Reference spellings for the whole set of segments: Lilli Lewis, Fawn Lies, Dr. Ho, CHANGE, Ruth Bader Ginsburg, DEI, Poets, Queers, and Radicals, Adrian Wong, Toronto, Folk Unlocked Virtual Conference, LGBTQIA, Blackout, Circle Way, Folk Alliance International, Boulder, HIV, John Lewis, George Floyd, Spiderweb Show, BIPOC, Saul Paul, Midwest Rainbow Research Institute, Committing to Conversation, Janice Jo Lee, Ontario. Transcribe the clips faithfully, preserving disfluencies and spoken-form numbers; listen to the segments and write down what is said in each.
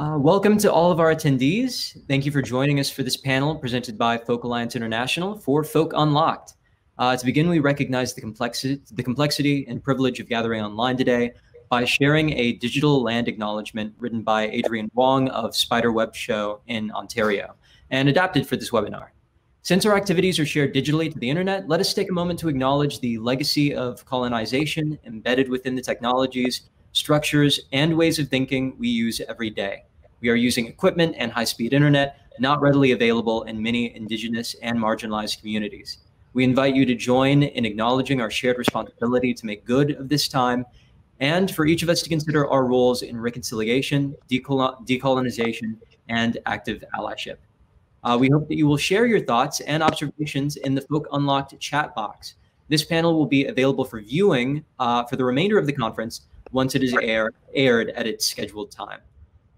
Uh, welcome to all of our attendees. Thank you for joining us for this panel presented by Folk Alliance International for Folk Unlocked. Uh, to begin, we recognize the complexity, the complexity and privilege of gathering online today by sharing a digital land acknowledgement written by Adrian Wong of Spiderweb Show in Ontario and adapted for this webinar. Since our activities are shared digitally to the internet, let us take a moment to acknowledge the legacy of colonization embedded within the technologies, structures, and ways of thinking we use every day. We are using equipment and high-speed internet not readily available in many Indigenous and marginalized communities. We invite you to join in acknowledging our shared responsibility to make good of this time and for each of us to consider our roles in reconciliation, decolonization, and active allyship. Uh, we hope that you will share your thoughts and observations in the Folk Unlocked chat box. This panel will be available for viewing uh, for the remainder of the conference once it is air, aired at its scheduled time.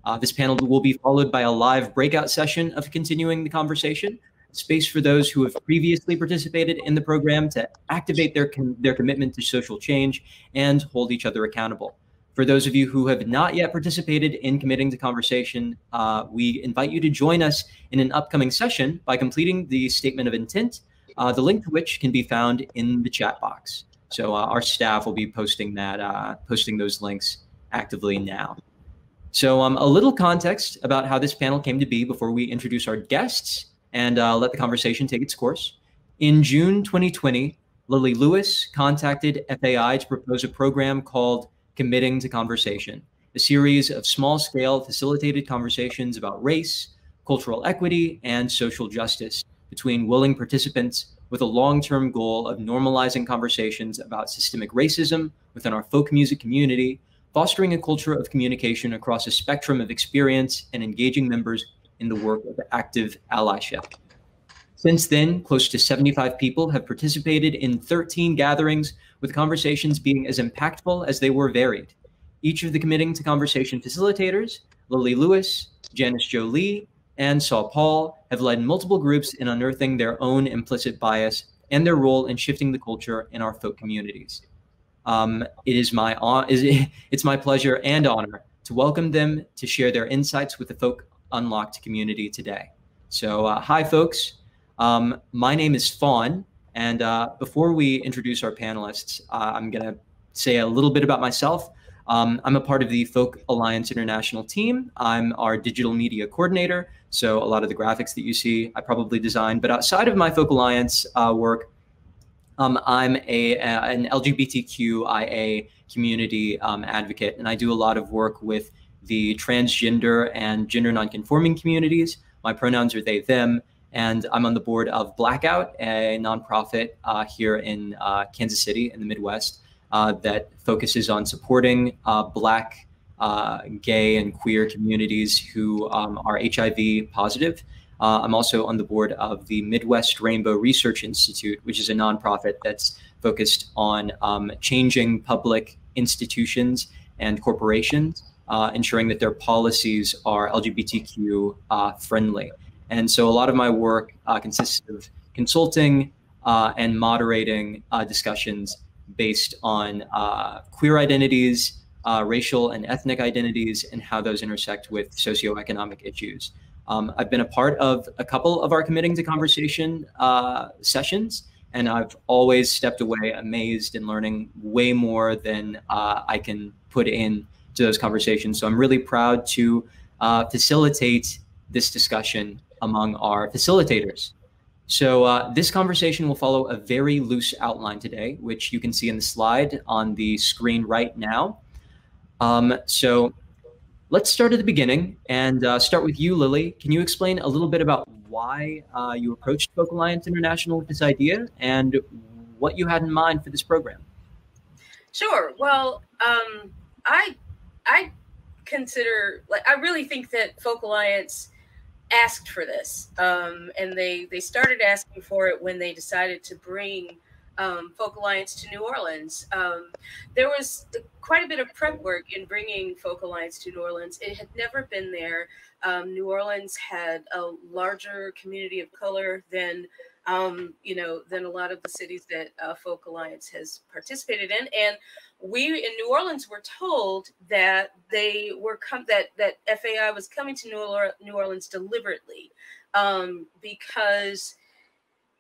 Uh, this panel will be followed by a live breakout session of Continuing the Conversation, space for those who have previously participated in the program to activate their, com their commitment to social change and hold each other accountable. For those of you who have not yet participated in Committing to Conversation, uh, we invite you to join us in an upcoming session by completing the Statement of Intent, uh, the link to which can be found in the chat box. So uh, our staff will be posting that, uh, posting those links actively now. So um, a little context about how this panel came to be before we introduce our guests and uh, let the conversation take its course. In June twenty twenty, Lilli Lewis contacted F A I to propose a program called Committing to Conversation, a series of small-scale facilitated conversations about race, cultural equity, and social justice between willing participants with a long-term goal of normalizing conversations about systemic racism within our folk music community, fostering a culture of communication across a spectrum of experience, and engaging members in the work of active allyship. Since then, close to seventy-five people have participated in thirteen gatherings, with conversations being as impactful as they were varied. Each of the Committing to Conversation facilitators, Lilli Lewis, Janice Jo Lee, and Saul Paul, have led multiple groups in unearthing their own implicit bias and their role in shifting the culture in our folk communities. Um, it is my it's my pleasure and honor to welcome them to share their insights with the Folk Unlocked community today. So, uh, hi, folks. Um, my name is Fawn, and uh, before we introduce our panelists, uh, I'm going to say a little bit about myself. Um, I'm a part of the Folk Alliance International team. I'm our digital media coordinator, so a lot of the graphics that you see I probably designed. But outside of my Folk Alliance uh, work, um, I'm a, a, an L G B T Q I A community um, advocate, and I do a lot of work with the transgender and gender nonconforming communities. My pronouns are they, them. And I'm on the board of Blackout, a nonprofit uh, here in uh, Kansas City in the Midwest uh, that focuses on supporting uh, Black, uh, gay, and queer communities who um, are H I V positive. Uh, I'm also on the board of the Midwest Rainbow Research Institute, which is a nonprofit that's focused on um, changing public institutions and corporations, uh, ensuring that their policies are L G B T Q uh, friendly. And so a lot of my work uh, consists of consulting uh, and moderating uh, discussions based on uh, queer identities, uh, racial and ethnic identities, and how those intersect with socioeconomic issues. Um, I've been a part of a couple of our Committing to Conversation uh, sessions, and I've always stepped away amazed and learning way more than uh, I can put in to those conversations. So I'm really proud to uh, facilitate this discussion among our facilitators. So uh, this conversation will follow a very loose outline today, which you can see in the slide on the screen right now. Um, so let's start at the beginning and uh, start with you, Lilli. Can you explain a little bit about why uh, you approached Folk Alliance International with this idea and what you had in mind for this program? Sure. Well, um, I, I consider, like, I really think that Folk Alliance asked for this, um, and they they started asking for it when they decided to bring um, Folk Alliance to New Orleans. Um, there was quite a bit of prep work in bringing Folk Alliance to New Orleans. It had never been there. Um, New Orleans had a larger community of color than um, you know, than a lot of the cities that uh, Folk Alliance has participated in. And we in New Orleans were told that they were come that that F A I was coming to New, or New Orleans deliberately um, because,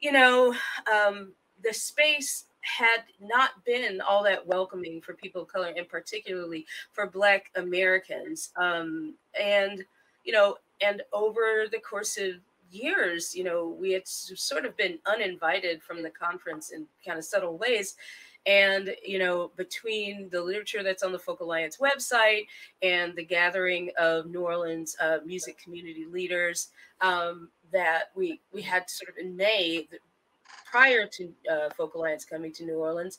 you know, um, the space had not been all that welcoming for people of color, and particularly for Black Americans. Um, and, you know, and over the course of years, you know, we had sort of been uninvited from the conference in kind of subtle ways. And, you know, between the literature that's on the Folk Alliance website and the gathering of New Orleans uh, music community leaders um, that we, we had sort of in May, prior to uh, Folk Alliance coming to New Orleans,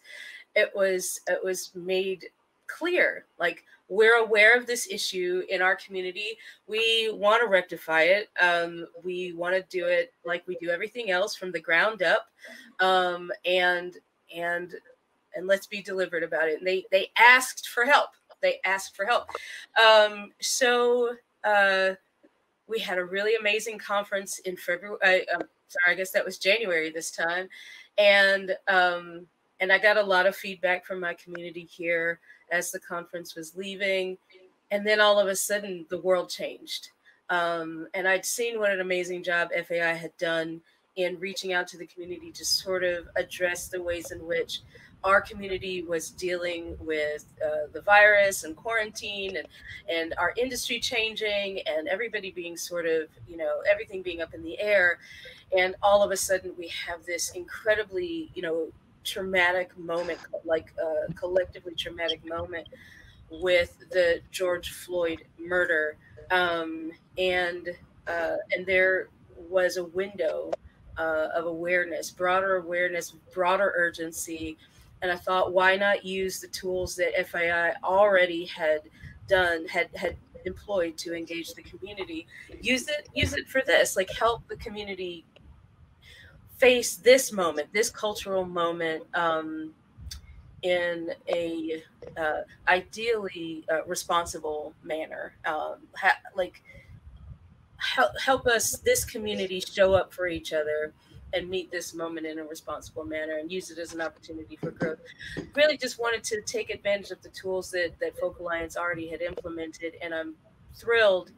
it was it was made clear, like, we're aware of this issue in our community. We want to rectify it. Um, we want to do it like we do everything else, from the ground up, um, and and and let's be deliberate about it. And they they asked for help. They asked for help. Um, so uh, we had a really amazing conference in February. Uh, Sorry, I guess that was January this time. And um, and I got a lot of feedback from my community here as the conference was leaving. And then all of a sudden, the world changed. Um, and I'd seen what an amazing job F A I had done in reaching out to the community to sort of address the ways in which our community was dealing with uh, the virus and quarantine, and, and our industry changing, and everybody being sort of, you know, everything being up in the air. And all of a sudden we have this incredibly, you know, traumatic moment, like a uh, collectively traumatic moment with the George Floyd murder. Um, and, uh, and there was a window uh, of awareness, broader awareness, broader urgency. And I thought, why not use the tools that F A I already had done, had had employed to engage the community? Use it, use it for this, like, help the community face this moment, this cultural moment, um, in a uh, ideally uh, responsible manner. Um, ha like, help help us, this community, show up for each other and meet this moment in a responsible manner, and use it as an opportunity for growth. Really just wanted to take advantage of the tools that, that Folk Alliance already had implemented. And I'm thrilled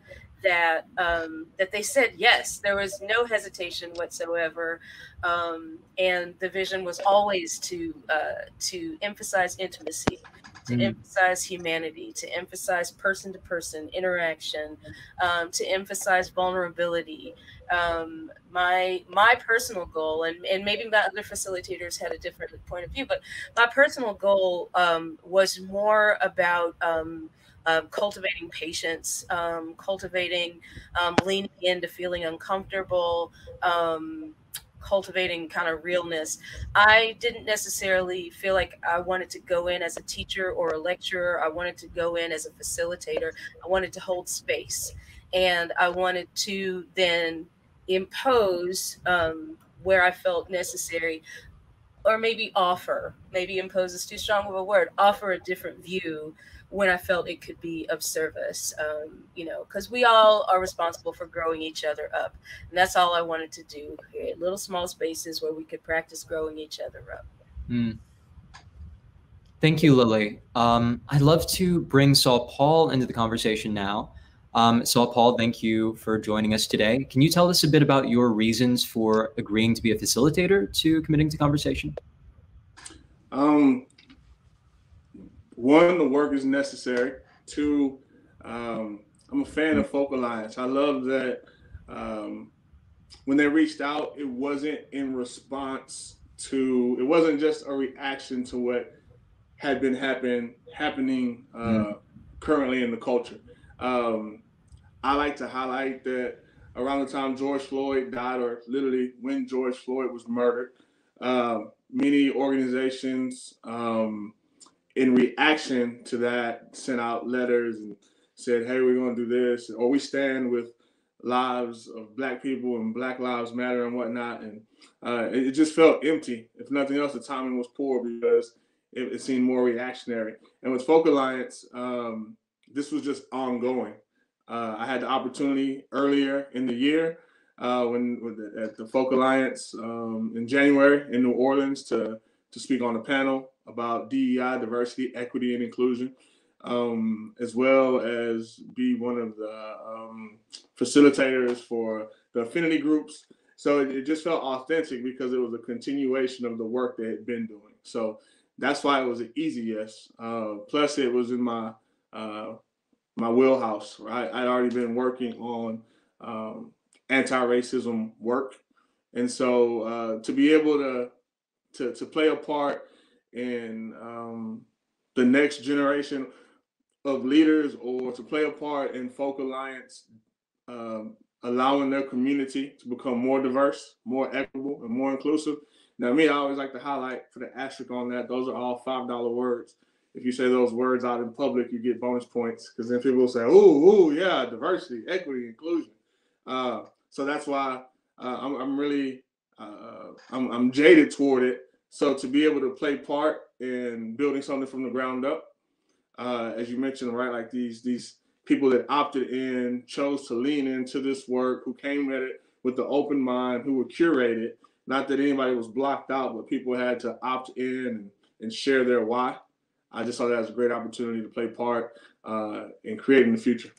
that um, that they said yes. There was no hesitation whatsoever. Um, and the vision was always to, uh, to emphasize intimacy, to mm. emphasize humanity, to emphasize person-to-person interaction, um, to emphasize vulnerability. Um, my my personal goal, and, and maybe my other facilitators had a different point of view, but my personal goal um, was more about um, uh, cultivating patience, um, cultivating um, leaning into feeling uncomfortable, um, cultivating kind of realness. I didn't necessarily feel like I wanted to go in as a teacher or a lecturer. I wanted to go in as a facilitator. I wanted to hold space, and I wanted to then impose um, where I felt necessary, or maybe offer, maybe impose is too strong of a word, offer a different view when I felt it could be of service, um, you know, because we all are responsible for growing each other up. And that's all I wanted to do, create little small spaces where we could practice growing each other up. Mm. Thank you, Lilli. Um, I'd love to bring Saul Paul into the conversation now. Um, Saul Paul, thank you for joining us today. Can you tell us a bit about your reasons for agreeing to be a facilitator to Committing to Conversation? Um, one, the work is necessary. Two, um, I'm a fan of Folk Alliance. I love that um, when they reached out, it wasn't in response to, it wasn't just a reaction to what had been happen, happening uh, mm. currently in the culture. Um, I like to highlight that around the time George Floyd died, or literally when George Floyd was murdered, uh, many organizations, um, in reaction to that, sent out letters and said, hey, we're going to do this, or we stand with lives of Black people and Black Lives Matter and whatnot. And uh, it just felt empty. If nothing else, the timing was poor because it, it seemed more reactionary. And with Folk Alliance, um, this was just ongoing. Uh, I had the opportunity earlier in the year uh, when with the, at the Folk Alliance um, in January in New Orleans to to speak on a panel about D E I, diversity, equity, and inclusion, um, as well as be one of the um, facilitators for the affinity groups. So it, it just felt authentic because it was a continuation of the work that had been doing. So that's why it was an easy yes. Uh, plus, it was in my uh, my wheelhouse. Right? I'd already been working on um, anti-racism work, and so uh, to be able to to to play a part in um, the next generation of leaders, or to play a part in Folk Alliance, um, allowing their community to become more diverse, more equitable, and more inclusive. Now, me, I always like to highlight, for the asterisk on that, those are all five dollar words. If you say those words out in public, you get bonus points, because then people will say, "Ooh, ooh, yeah, diversity, equity, inclusion." Uh, so that's why uh, I'm, I'm really uh, I'm, I'm jaded toward it. So to be able to play part in building something from the ground up, uh, as you mentioned, right, like these these people that opted in, chose to lean into this work, who came at it with the open mind, who were curated. Not that anybody was blocked out, but people had to opt in and, and share their why. I just saw that as a great opportunity to play part uh, in creating the future.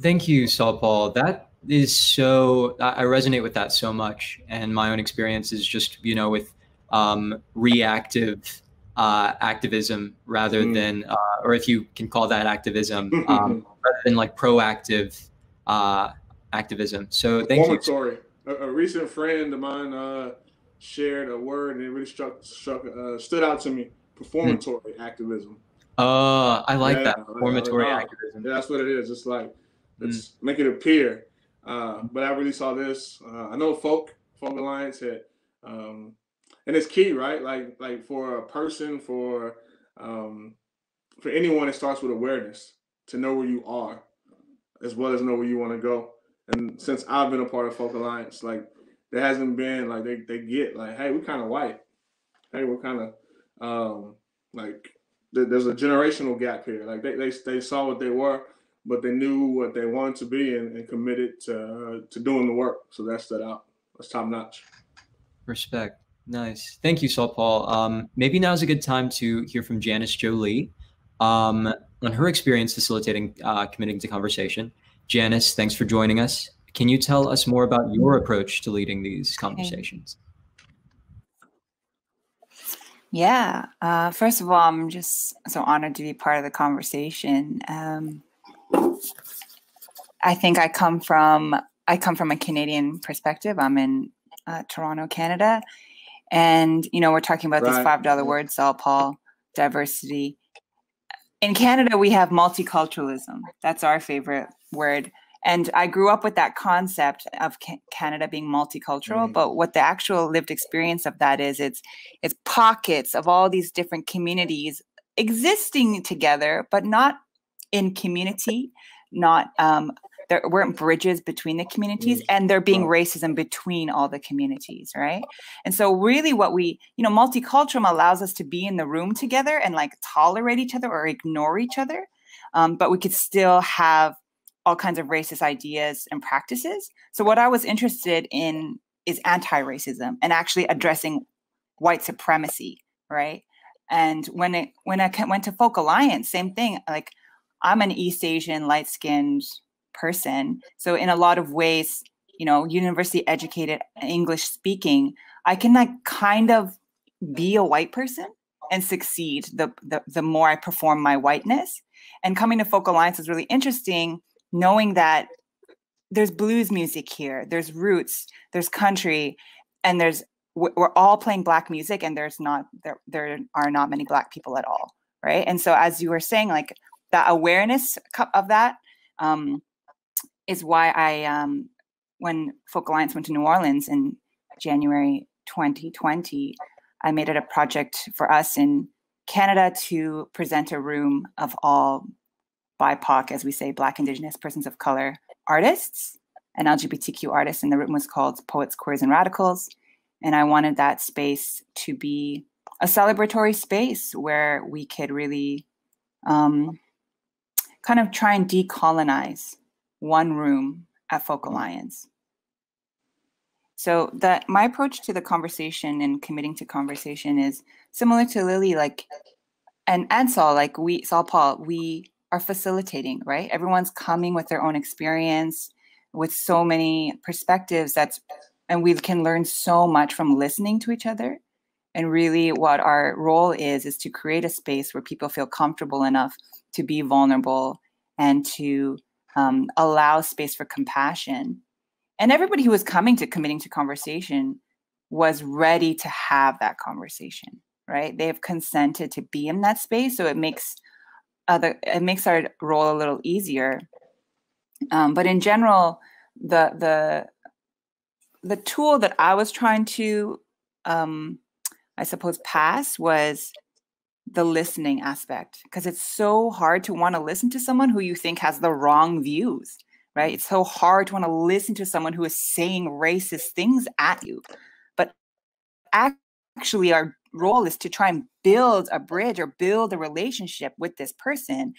Thank you, Saul Paul. That is so, I resonate with that so much. And my own experience is just, you know, with um, reactive uh, activism rather mm. than, uh, or if you can call that activism, um, rather than like proactive uh activism. So thank you. Story. A, a recent friend of mine uh, shared a word, and it really struck, struck uh, stood out to me: performatory mm. activism. Uh, I like yeah, that performatory like, activism. Yeah, that's what it is. It's like let's mm. make it appear. Uh, but I really saw this. Uh, I know Folk Folk Alliance had, um, and it's key, right? Like like for a person, for um, for anyone, it starts with awareness to know where you are, as well as know where you want to go. And since I've been a part of Folk Alliance, like there hasn't been like they, they get like, hey, we're kind of white. Hey, we're kind of um, like th there's a generational gap here. Like they, they they saw what they were, but they knew what they wanted to be and, and committed to uh, to doing the work. So that stood out. That's top notch. Respect. Nice. Thank you, Saul Paul. Um, maybe now is a good time to hear from Janice Jo Lee um, on her experience facilitating uh, Committing to Conversation. Janice, thanks for joining us. Can you tell us more about your approach to leading these conversations? Yeah, uh, first of all, I'm just so honored to be part of the conversation. Um, I think I come from, I come from a Canadian perspective. I'm in uh, Toronto, Canada. And, you know, we're talking about right. these five dollar words, Saul Paul, diversity. In Canada, we have multiculturalism. That's our favorite word. And I grew up with that concept of Canada being multicultural, mm-hmm. but what the actual lived experience of that is, it's it's pockets of all these different communities existing together, but not in community, not um, there weren't bridges between the communities, mm-hmm. and there being racism between all the communities, right? And so really what we, you know, multiculturalism allows us to be in the room together and like tolerate each other or ignore each other, um, but we could still have all kinds of racist ideas and practices. So what I was interested in is anti-racism and actually addressing white supremacy, right? And when it when I went to Folk Alliance, same thing. Like I'm an East Asian light-skinned person, so in a lot of ways, you know, university-educated English-speaking, I can like kind of be a white person and succeed. The the the more I perform my whiteness, and coming to Folk Alliance is really interesting. Knowing that there's blues music here, there's roots, there's country, and there's we're all playing Black music, and there's not there there are not many Black people at all, right? And so, as you were saying, like that awareness of that um, is why I um, when Folk Alliance went to New Orleans in January twenty twenty, I made it a project for us in Canada to present a room of all B I P O C, as we say, Black, Indigenous, persons of color, artists, and L G B T Q artists. And the room was called Poets, Queers, and Radicals. And I wanted that space to be a celebratory space where we could really um, kind of try and decolonize one room at Folk Alliance. So that my approach to the conversation and committing to conversation is similar to Lilli, like, and, and Saul, like we, Saul Paul, we are facilitating, right? Everyone's coming with their own experience, with so many perspectives, that's, and we can learn so much from listening to each other. And really what our role is, is to create a space where people feel comfortable enough to be vulnerable and to um, allow space for compassion. And everybody who was coming to Committing to Conversation was ready to have that conversation, right? They have consented to be in that space. So it makes other, it makes our role a little easier. Um, but in general, the, the, the tool that I was trying to, um, I suppose, pass was the listening aspect, because it's so hard to want to listen to someone who you think has the wrong views, right? It's so hard to want to listen to someone who is saying racist things at you. But actually our role is to try and build a bridge or build a relationship with this person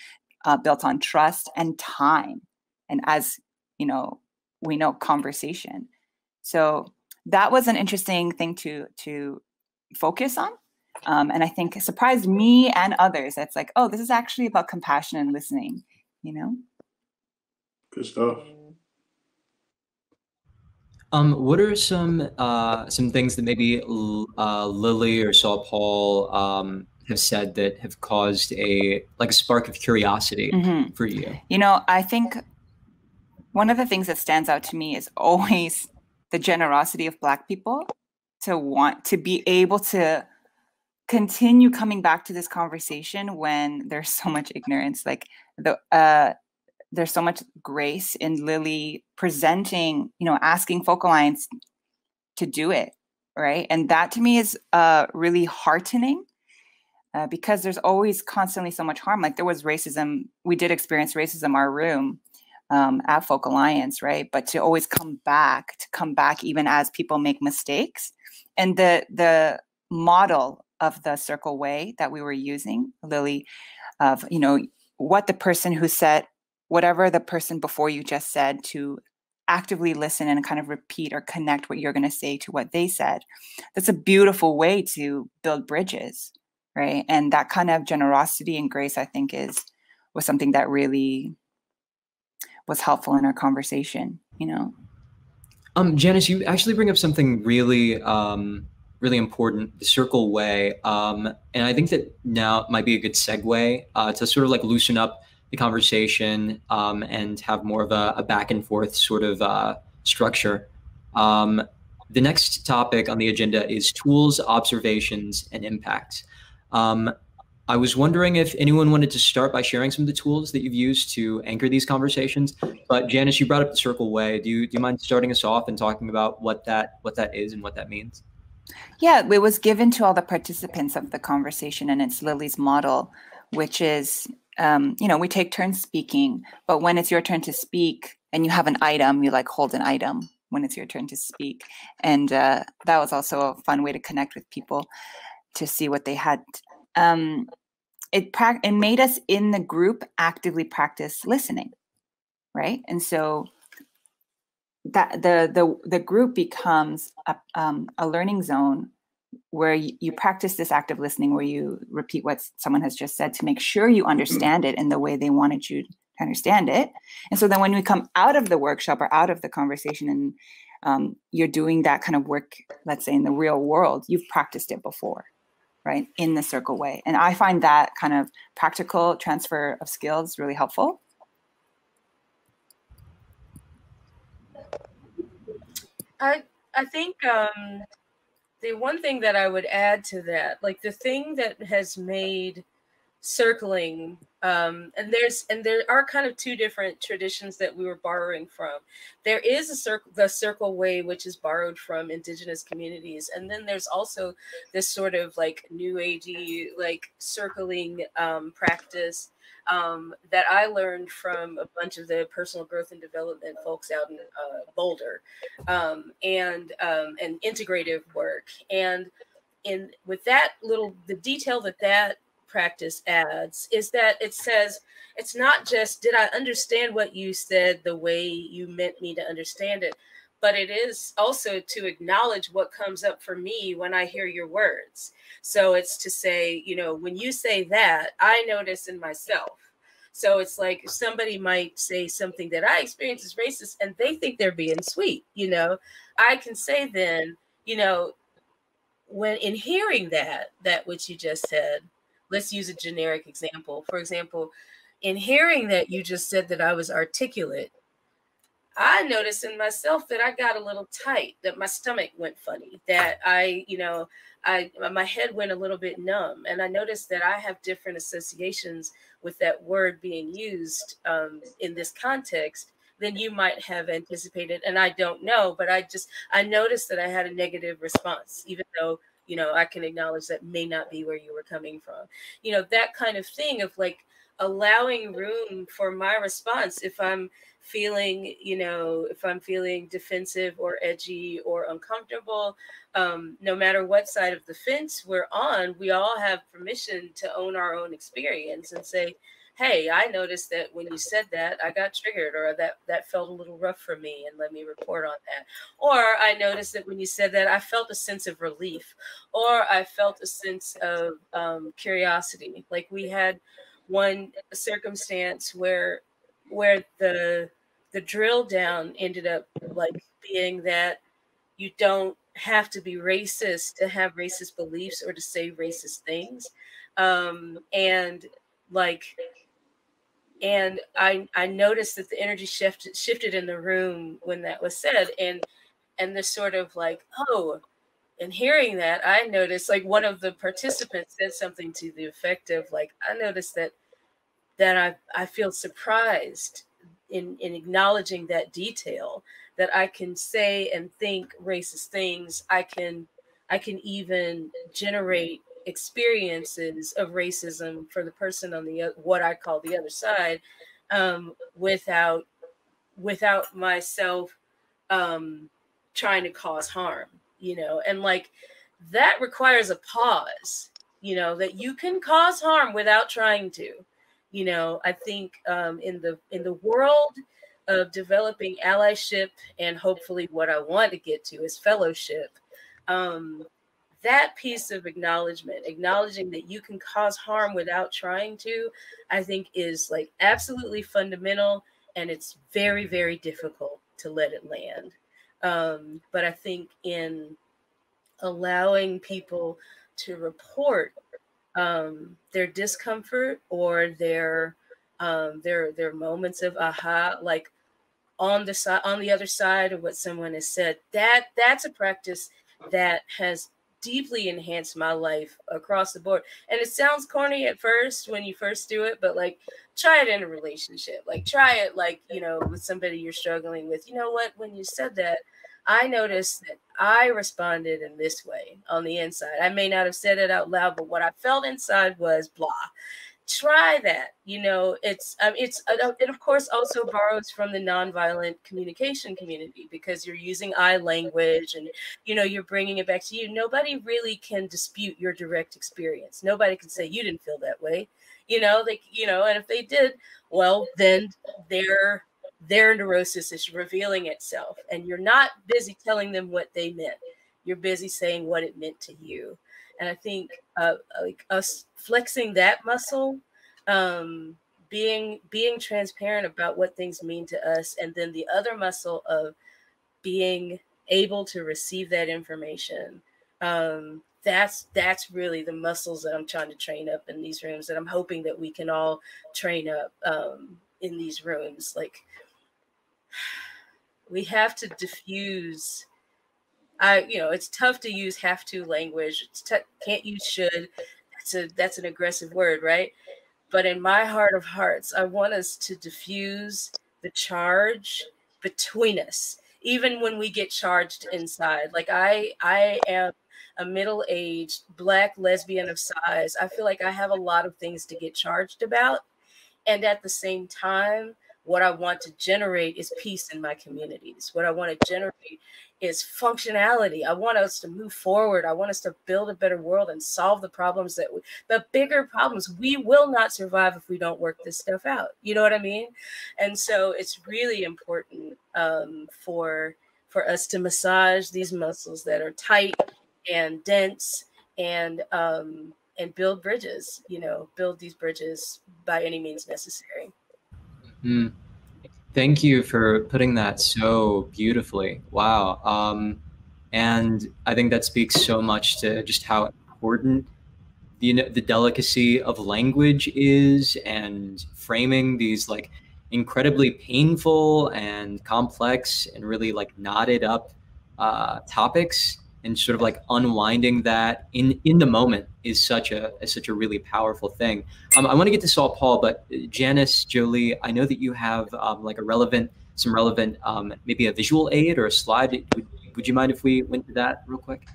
uh, built on trust and time. And as you know, we know, conversation. So that was an interesting thing to, to focus on. Um, and I think it surprised me and others. That's like, oh, this is actually about compassion and listening, you know? Good stuff. Um, what are some, uh, some things that maybe uh, Lilli or Saul Paul um, have said that have caused a, like a spark of curiosity mm-hmm. for you? You know, I think one of the things that stands out to me is always the generosity of Black people to want to be able to continue coming back to this conversation when there's so much ignorance. Like the uh, there's so much grace in Lilli presenting, you know, asking Folk Alliance to do it, right? And that to me is uh, really heartening uh, because there's always constantly so much harm. Like there was racism, we did experience racism, our room, Um, at Folk Alliance, right? But to always come back, to come back even as people make mistakes. And the the model of the Circle Way that we were using, Lilli, of, you know, what the person who said, whatever the person before you just said, to actively listen and kind of repeat or connect what you're going to say to what they said. That's a beautiful way to build bridges, right? And that kind of generosity and grace, I think, is was something that really was helpful in our conversation, you know? Um, Janice, you actually bring up something really, um, really important, the Circle Way. Um, and I think that now might be a good segue uh, to sort of like loosen up the conversation um, and have more of a, a back and forth sort of uh, structure. Um, the next topic on the agenda is tools, observations, and impacts. Um, I was wondering if anyone wanted to start by sharing some of the tools that you've used to anchor these conversations. But Janice, you brought up the Circle Way. Do you, do you mind starting us off and talking about what that what that is and what that means? Yeah, it was given to all the participants of the conversation, and it's Lilli's model, which is, um, you know, we take turns speaking, but when it's your turn to speak and you have an item, you like hold an item when it's your turn to speak. And uh, that was also a fun way to connect with people to see what they had. Um, it, pra it made us in the group actively practice listening, right? And so that the the the group becomes a, um, a learning zone where you, you practice this active listening, where you repeat what someone has just said to make sure you understand it in the way they wanted you to understand it. And so then when we come out of the workshop or out of the conversation and um, you're doing that kind of work, let's say in the real world, you've practiced it before, right, in the Circle Way. And I find that kind of practical transfer of skills really helpful. I, I think um, the one thing that I would add to that, like the thing that has made circling, um, and there's and there are kind of two different traditions that we were borrowing from. There is a circle, the Circle Way, which is borrowed from indigenous communities, and then there's also this sort of like new agey like circling um, practice um, that I learned from a bunch of the personal growth and development folks out in uh, Boulder, um, and um, and integrative work, and in with that little the detail that that practice adds is that it says, it's not just, did I understand what you said the way you meant me to understand it, but it is also to acknowledge what comes up for me when I hear your words. So it's to say, you know, when you say that, I notice in myself. So it's like somebody might say something that I experience as racist and they think they're being sweet, you know, I can say then, you know, when in hearing that, that which you just said, let's use a generic example. For example, in hearing that you just said that I was articulate, I noticed in myself that I got a little tight, that my stomach went funny, that I, you know, I, my head went a little bit numb. And I noticed that I have different associations with that word being used um, in this context than you might have anticipated. And I don't know, but I just, I noticed that I had a negative response, even though, you know, I can acknowledge that may not be where you were coming from. You know, that kind of thing of like allowing room for my response if I'm feeling, you know, if I'm feeling defensive or edgy or uncomfortable, um, no matter what side of the fence we're on, we all have permission to own our own experience and say, hey, I noticed that when you said that, I got triggered, or that that felt a little rough for me, and let me report on that. Or I noticed that when you said that, I felt a sense of relief, or I felt a sense of um, curiosity. Like we had one circumstance where where the the drill down ended up like being that you don't have to be racist to have racist beliefs or to say racist things. Um, and like, and I I noticed that the energy shifted shifted in the room when that was said. And, and the sort of like, oh, and hearing that, I noticed like one of the participants said something to the effect of like, I noticed that that I, I feel surprised in, in acknowledging that detail, that I can say and think racist things. I can, I can even generate experiences of racism for the person on the, what I call the other side, um, without, without myself um, trying to cause harm, you know? And like, that requires a pause, you know, that you can cause harm without trying to. You know, I think um, in the in the world of developing allyship, and hopefully what I want to get to is fellowship, um, that piece of acknowledgement, acknowledging that you can cause harm without trying to, I think is like absolutely fundamental, and it's very, very difficult to let it land. Um, but I think in allowing people to report Um, their discomfort or their um, their their moments of aha, like on the side, on the other side of what someone has said. That that's a practice that has deeply enhanced my life across the board. And it sounds corny at first when you first do it, but like try it in a relationship. Like try it, like you know, with somebody you're struggling with. You know what? When you said that, I noticed that I responded in this way on the inside. I may not have said it out loud, but what I felt inside was blah. Try that, you know. It's um, it's uh, it of course also borrows from the nonviolent communication community, because you're using I language, and you know you're bringing it back to you. Nobody really can dispute your direct experience. Nobody can say you didn't feel that way, you know. Like you know, and if they did, well, then they're. Their neurosis is revealing itself, and you're not busy telling them what they meant. You're busy saying what it meant to you. And I think uh, like us flexing that muscle, um, being being transparent about what things mean to us, and then the other muscle of being able to receive that information. Um, that's that's really the muscles that I'm trying to train up in these rooms, that I'm hoping that we can all train up um, in these rooms. Like, we have to diffuse. I, you know, it's tough to use have to language. It's t- can't use should. That's a that's an aggressive word, right? But in my heart of hearts, I want us to diffuse the charge between us, even when we get charged inside. Like I, I am a middle-aged Black lesbian of size. I feel like I have a lot of things to get charged about, and at the same time, What I want to generate is peace in my communities. What I want to generate is functionality. I want us to move forward. I want us to build a better world and solve the problems that we, the bigger problems. We will not survive if we don't work this stuff out. You know what I mean? And so it's really important um, for, for us to massage these muscles that are tight and dense and, um, and build bridges, you know, build these bridges by any means necessary. Mm. Thank you for putting that so beautifully. Wow. Um, and I think that speaks so much to just how important the, you know, the delicacy of language is, and framing these like incredibly painful and complex and really like knotted up uh, topics, and sort of like unwinding that in, in the moment is such a is such a really powerful thing. Um, I want to get to Saul Paul, but Janice Jo Lee, I know that you have um, like a relevant, some relevant, um, maybe a visual aid or a slide. Would, would you mind if we went to that real quick?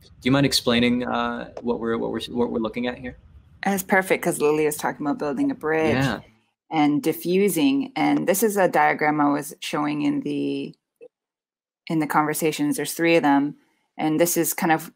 Do you mind explaining uh, what we're what we're what we're looking at here? That's perfect, because Lilli was talking about building a bridge, yeah, and diffusing. And this is a diagram I was showing in the. in the conversations. There's three of them. And this is kind of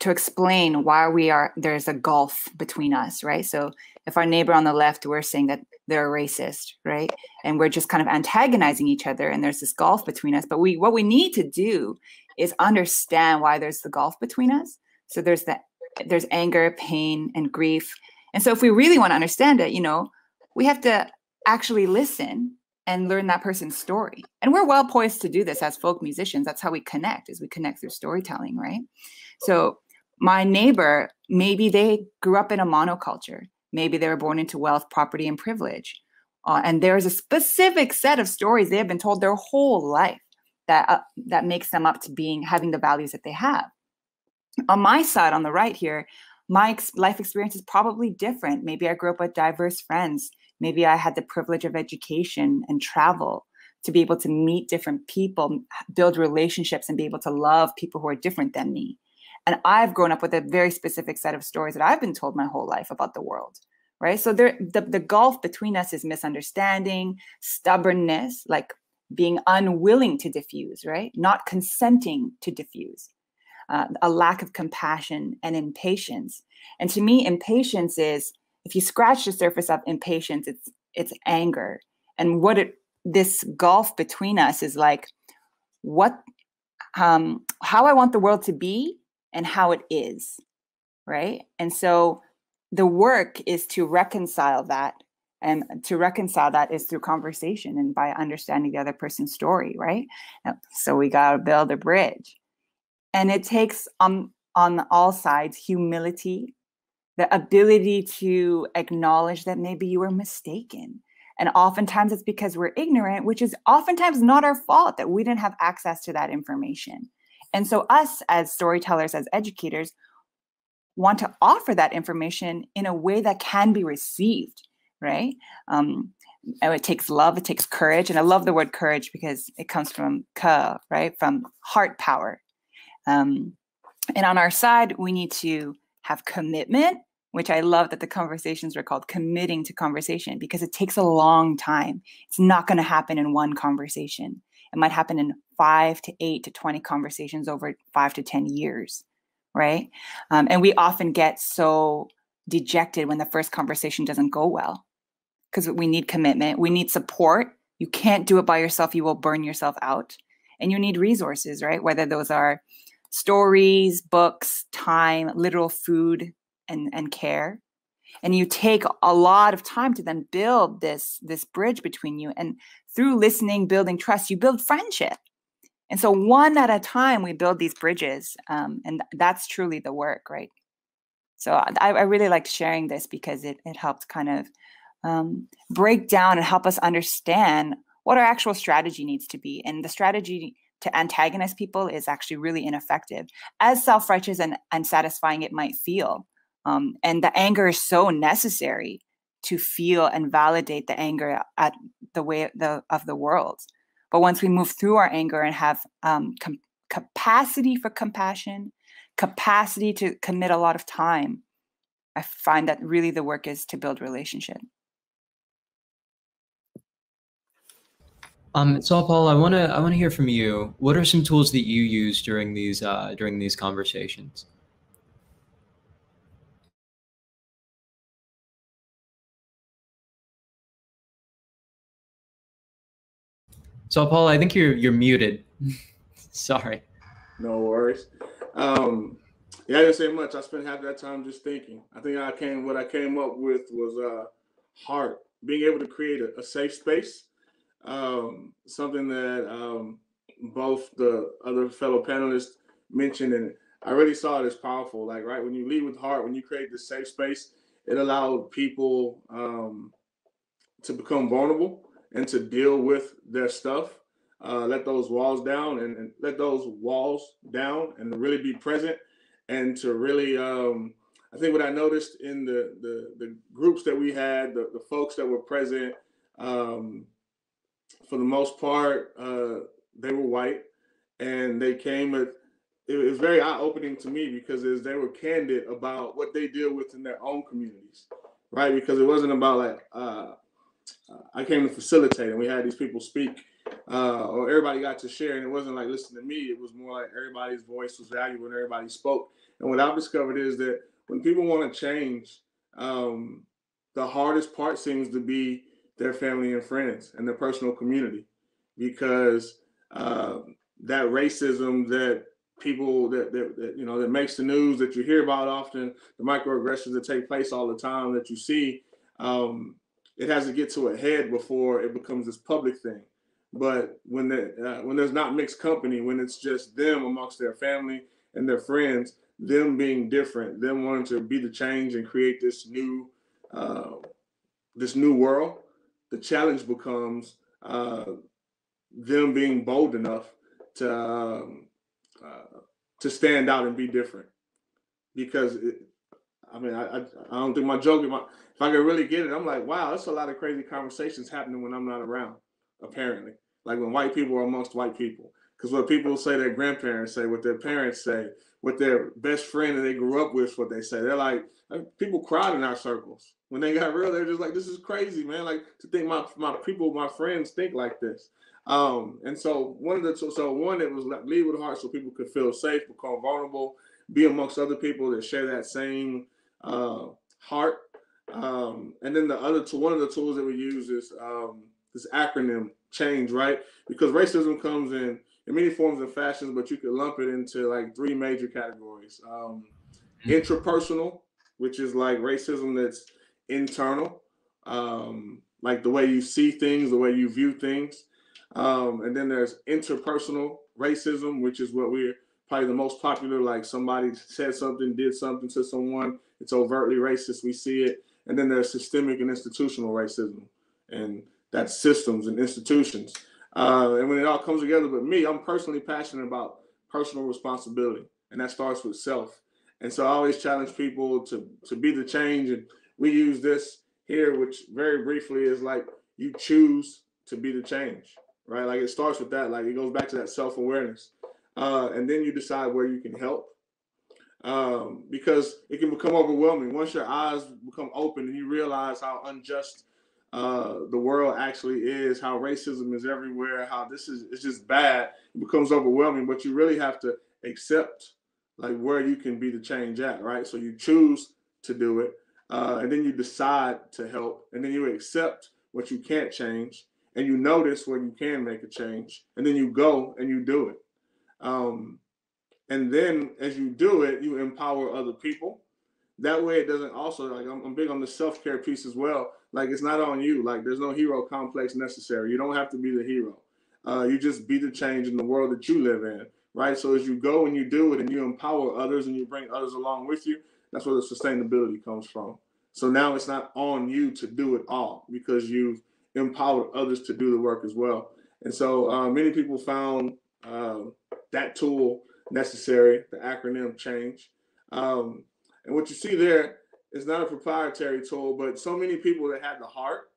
to explain why we are, there's a gulf between us, right? So if our neighbor on the left, we're saying that they're racist, right? And we're just kind of antagonizing each other. And there's this gulf between us, but we, what we need to do is understand why there's the gulf between us. So there's that, there's anger, pain, and grief. And so if we really want to understand it, you know, we have to actually listen and learn that person's story. And we're well poised to do this as folk musicians. That's how we connect, is we connect through storytelling, right? So my neighbor, maybe they grew up in a monoculture. Maybe they were born into wealth, property, and privilege. Uh, and there's a specific set of stories they have been told their whole life that, uh, that makes them up to being, having the values that they have. On my side, on the right here, my ex- life experience is probably different. Maybe I grew up with diverse friends. Maybe I had the privilege of education and travel to be able to meet different people, build relationships, and be able to love people who are different than me. And I've grown up with a very specific set of stories that I've been told my whole life about the world, right? So there, the, the gulf between us is misunderstanding, stubbornness, like being unwilling to diffuse, right? Not consenting to diffuse, uh, a lack of compassion, and impatience. And to me, impatience is, if you scratch the surface of impatience, it's it's anger. And what it, this gulf between us is like, what, um, how I want the world to be and how it is, right? And so the work is to reconcile that, and to reconcile that is through conversation and by understanding the other person's story, right? So we gotta build a bridge, and it takes on on all sides humility. The ability to acknowledge that maybe you were mistaken. And oftentimes it's because we're ignorant, which is oftentimes not our fault that we didn't have access to that information. And so us as storytellers, as educators, want to offer that information in a way that can be received, right? Um, it takes love, it takes courage. And I love the word courage because it comes from ka, right? From heart power. Um, and on our side, we need to have commitment, which I love that the conversations were called Committing to Conversation, because it takes a long time. It's not going to happen in one conversation. It might happen in five to eight to twenty conversations over five to ten years, right? Um, and we often get so dejected when the first conversation doesn't go well, because we need commitment. We need support. You can't do it by yourself. You will burn yourself out. And you need resources, right? Whether those are stories, books, time, literal food, and, and care. And you take a lot of time to then build this, this bridge between you. And through listening, building trust, you build friendship. And so one at a time, we build these bridges. Um, and that's truly the work, right? So I, I really liked sharing this because it, it helped kind of um, break down and help us understand what our actual strategy needs to be. And the strategy to antagonize people is actually really ineffective, as self-righteous and unsatisfying it might feel. Um, and the anger is so necessary to feel and validate the anger at the way of the, of the world. But once we move through our anger and have um, com capacity for compassion, capacity to commit a lot of time, I find that really the work is to build relationship. Um, Saul Paul, I want to I want to hear from you. What are some tools that you use during these uh, during these conversations? Saul Paul, I think you're you're muted. Sorry. No worries. Um, yeah, I didn't say much. I spent half that time just thinking. I think I came what I came up with was uh, heart, being able to create a, a safe space. Um, something that um, both the other fellow panelists mentioned, and I really saw it as powerful. Like, right, when you lead with heart, when you create this safe space, it allowed people um, to become vulnerable and to deal with their stuff, uh, let those walls down and, and let those walls down and really be present and to really, um, I think what I noticed in the, the, the groups that we had, the, the folks that were present, um, for the most part, uh, they were white, and they came with, it was very eye-opening to me because as they were candid about what they deal with in their own communities, right? Because it wasn't about like, uh, I came to facilitate and we had these people speak, uh, or everybody got to share, and it wasn't like, listen to me, it was more like everybody's voice was valuable and everybody spoke. And what I've discovered is that when people want to change, um, the hardest part seems to be their family and friends and their personal community, because uh, that racism that people that, that, that you know that makes the news, that you hear about often, the microaggressions that take place all the time that you see, um, it has to get to a head before it becomes this public thing. But when the, uh, when there's not mixed company, when it's just them amongst their family and their friends, them being different, them wanting to be the change and create this new uh, this new world. The challenge becomes uh, them being bold enough to um, uh, to stand out and be different. Because it, I mean, I, I don't think my joke, if I, if I could really get it, I'm like, wow, that's a lot of crazy conversations happening when I'm not around. Apparently, like when white people are amongst white people, because what people say, their grandparents say, what their parents say, what their best friend that they grew up with, what they say, they're like, people cried in our circles. When they got real, they're just like, this is crazy, man. Like, to think my, my people, my friends think like this. Um, and so one of the, so, so one, it was like lead with heart so people could feel safe, become vulnerable, be amongst other people that share that same uh, heart. Um, and then the other two, one of the tools that we use is um, this acronym CHANGE, right? Because racism comes in, in many forms and fashions, but you could lump it into like three major categories. Um, intrapersonal, which is like racism that's internal, um, like the way you see things, the way you view things. Um, and then there's interpersonal racism, which is what we're probably the most popular, like somebody said something, did something to someone, it's overtly racist, we see it. And then there's systemic and institutional racism, and that's systems and institutions. Uh, and when it all comes together, but me, I'm personally passionate about personal responsibility, and that starts with self. And so I always challenge people to, to be the change, and we use this here, which very briefly is like, you choose to be the change, right? Like it starts with that, like it goes back to that self-awareness. Uh, and then you decide where you can help, um, because it can become overwhelming. Once your eyes become open and you realize how unjust uh, the world actually is, how racism is everywhere, how this is, it's just bad, it becomes overwhelming, but you really have to accept like where you can be the change at, right? So you choose to do it. Uh, and then you decide to help, and then you accept what you can't change, and you notice where you can make a change, and then you go and you do it. Um, and then as you do it, you empower other people. That way it doesn't also, like I'm, I'm big on the self-care piece as well. Like it's not on you, like there's no hero complex necessary. You don't have to be the hero. Uh, you just be the change in the world that you live in, right? So as you go and you do it and you empower others and you bring others along with you, that's where the sustainability comes from. So now it's not on you to do it all because you've empowered others to do the work as well. And so uh, many people found uh, that tool necessary, the acronym CHANGE. Um, and what you see there is not a proprietary tool, but so many people that had the heart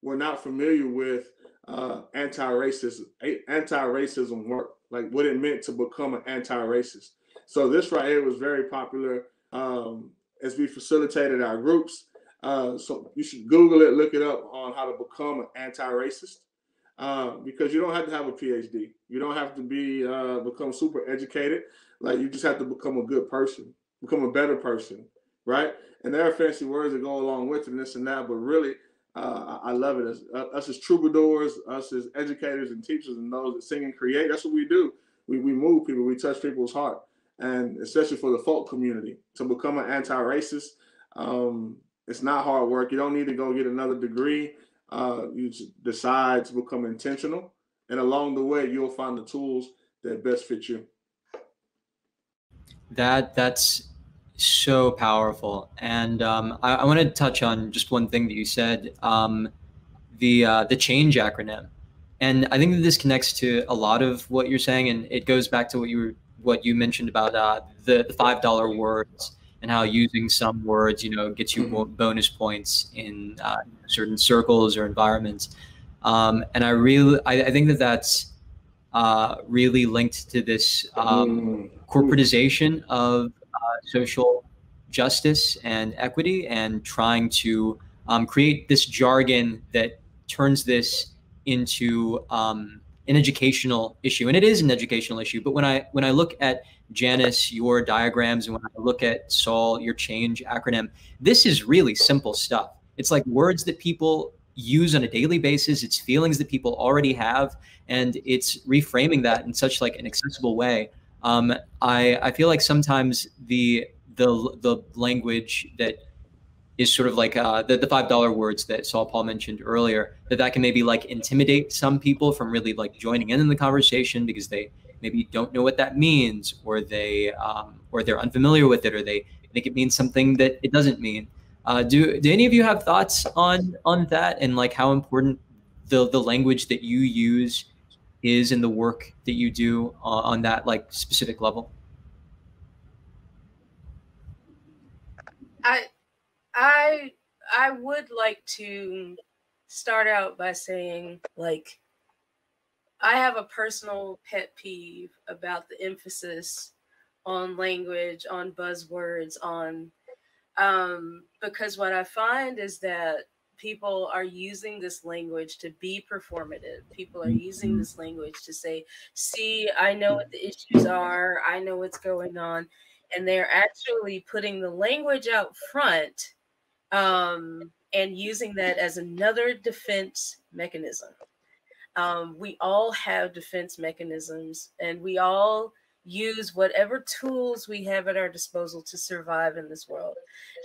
were not familiar with uh, anti-racism, anti-racism work, like what it meant to become an anti-racist. So this right here was very popular. Um, as we facilitated our groups. Uh, so you should Google it, look it up on how to become an anti-racist. uh, because you don't have to have a P H D. You don't have to be uh, become super educated. Like, you just have to become a good person, become a better person, right? And there are fancy words that go along with it and this and that, but really, uh, I love it. As, uh, us as troubadours, us as educators and teachers and those that sing and create, that's what we do. We, we move people, we touch people's heart. And especially for the folk community, to become an anti-racist, um, it's not hard work. You don't need to go get another degree. Uh, you just decide to become intentional. And along the way, you'll find the tools that best fit you. That that's so powerful. And um, I, I want to touch on just one thing that you said, um, the uh, the CHANGE acronym. And I think that this connects to a lot of what you're saying, and it goes back to what you were, what you mentioned about uh, the, the five dollar words and how using some words, you know, gets you mm-hmm. bonus points in uh, certain circles or environments. Um, and I really, I, I think that that's uh, really linked to this um, corporatization of uh, social justice and equity, and trying to um, create this jargon that turns this into um, an educational issue. And it is an educational issue. But when I when I look at Janice, your diagrams, and when I look at Saul, your CHANGE acronym, this is really simple stuff. It's like words that people use on a daily basis. It's feelings that people already have, and it's reframing that in such like an accessible way. Um, I I feel like sometimes the the the language that is sort of like uh, the, the five dollar words that Saul Paul mentioned earlier, that that can maybe like intimidate some people from really like joining in in the conversation, because they maybe don't know what that means, or they um, or they're unfamiliar with it, or they think it means something that it doesn't mean. Uh, do do any of you have thoughts on on that, and like how important the the language that you use is in the work that you do on, on that like specific level? I. I I would like to start out by saying, like, I have a personal pet peeve about the emphasis on language, on buzzwords, on um, because what I find is that people are using this language to be performative. People are using this language to say, see, I know what the issues are. I know what's going on. And they're actually putting the language out front Um, and using that as another defense mechanism. Um, we all have defense mechanisms, and we all use whatever tools we have at our disposal to survive in this world.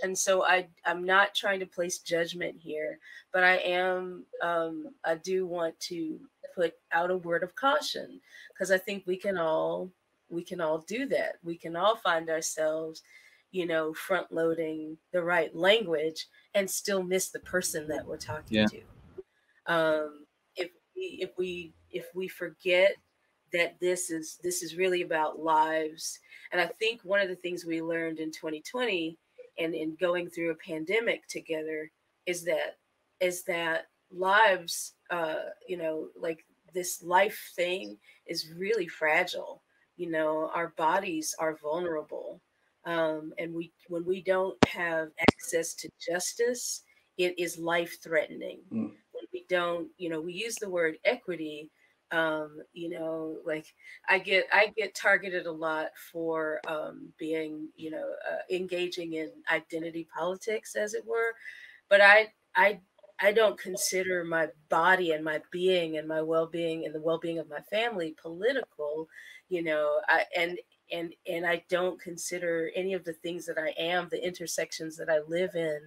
And so I, I'm not trying to place judgment here, but I am, um, I do want to put out a word of caution, because I think we can all, we can all do that. We can all find ourselves, you know, front loading the right language and still miss the person that we're talking yeah. to. Um, if we, if we, if we forget that this is, this is really about lives. And I think one of the things we learned in twenty twenty and in going through a pandemic together is that, is that lives, uh, you know, like this life thing is really fragile. You know, our bodies are vulnerable. Um, and we, when we don't have access to justice, it is life-threatening. Mm. When we don't, you know, we use the word equity. Um, you know, like I get, I get targeted a lot for um, being, you know, uh, engaging in identity politics, as it were. But I, I, I don't consider my body and my being and my well-being and the well-being of my family political. You know, I and. And and I don't consider any of the things that I am, the intersections that I live in,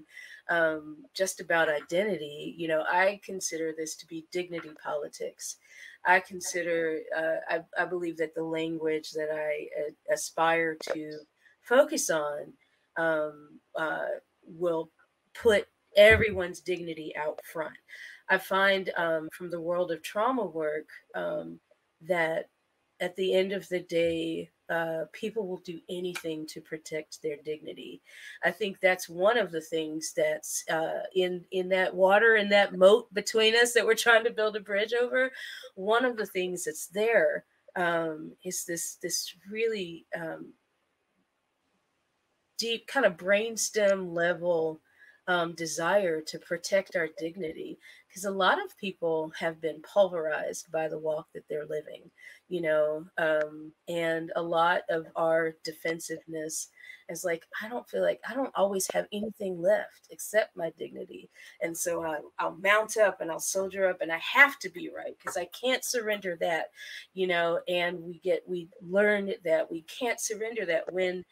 um, just about identity. You know, I consider this to be dignity politics. I consider, uh, I, I believe that the language that I uh, aspire to focus on um, uh, will put everyone's dignity out front. I find um, from the world of trauma work um, that at the end of the day, Uh, people will do anything to protect their dignity. I think that's one of the things that's uh, in, in that water, in that moat between us that we're trying to build a bridge over. One of the things that's there um, is this, this really um, deep kind of brainstem level um, desire to protect our dignity, because a lot of people have been pulverized by the walk that they're living, you know, um, and a lot of our defensiveness is like, I don't feel like I don't always have anything left except my dignity. And so I, I'll mount up and I'll soldier up, and I have to be right because I can't surrender that, you know, and we get we learn that we can't surrender that when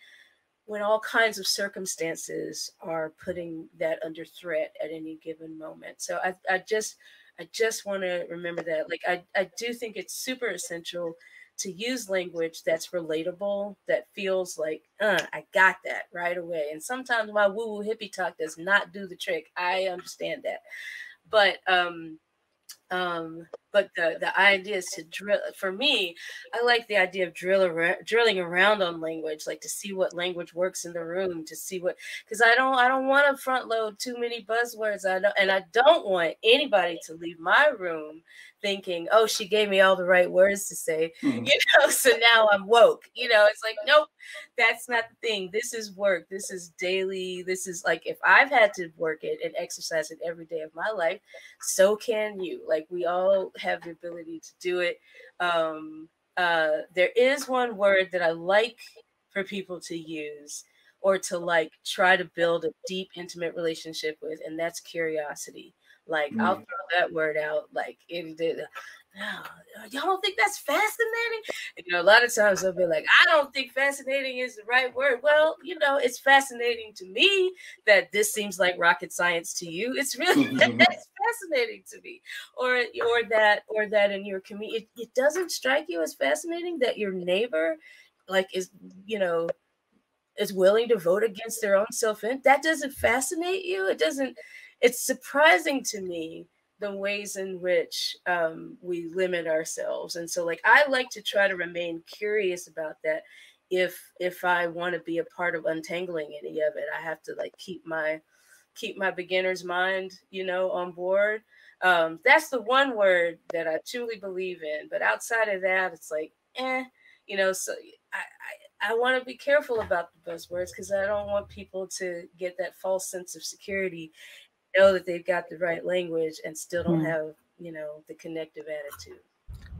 when all kinds of circumstances are putting that under threat at any given moment. So I, I just I just want to remember that. Like, I, I do think it's super essential to use language that's relatable, that feels like, uh, I got that right away. And sometimes my woo-woo hippie talk does not do the trick. I understand that. But um, um, but the, the idea is to drill. For me, I like the idea of drill around, drilling around on language, like to see what language works in the room, to see what, because I don't I don't want to front load too many buzzwords. I don't, and I don't want anybody to leave my room thinking, oh, she gave me all the right words to say, mm-hmm. you know. So now I'm woke, you know. It's like, nope, that's not the thing. This is work. This is daily. This is like, if I've had to work it and exercise it every day of my life, so can you. Like, we all have the ability to do it. Um, uh, there is one word that I like for people to use or to like try to build a deep, intimate relationship with, and that's curiosity. Like, mm. I'll throw that word out. Like, it, it, oh, y'all don't think that's fascinating? You know, a lot of times they'll be like, I don't think fascinating is the right word. Well, you know, it's fascinating to me that this seems like rocket science to you. It's really, that's fascinating to me. Or, or that, or that in your community, it, it doesn't strike you as fascinating that your neighbor, like, is, you know, is willing to vote against their own self. In that doesn't fascinate you. It doesn't. It's surprising to me the ways in which um, we limit ourselves. And so, like, I like to try to remain curious about that. If if I want to be a part of untangling any of it, I have to, like, keep my keep my beginner's mind, you know, on board. Um, that's the one word that I truly believe in. But outside of that, it's like, eh, you know, so I, I I want to be careful about the buzzwords because I don't want people to get that false sense of security, know that they've got the right language and still don't have, you know, the connective attitude.